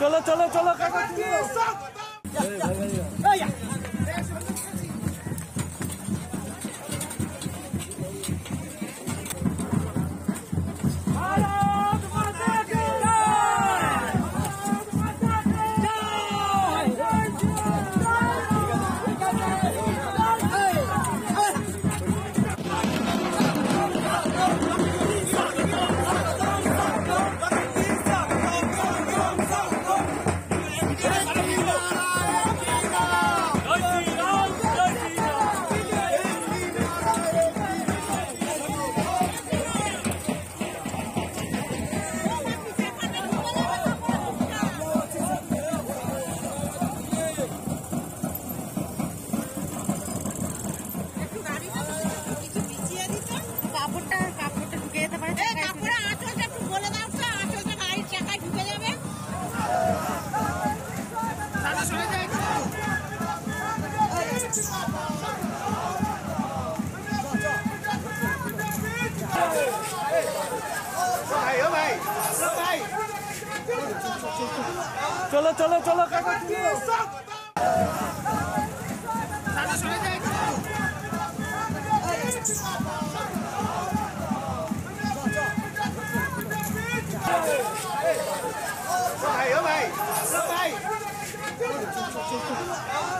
चलो चलो चलो चलो चलो चलो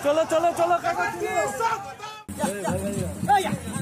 चलो चलो चलो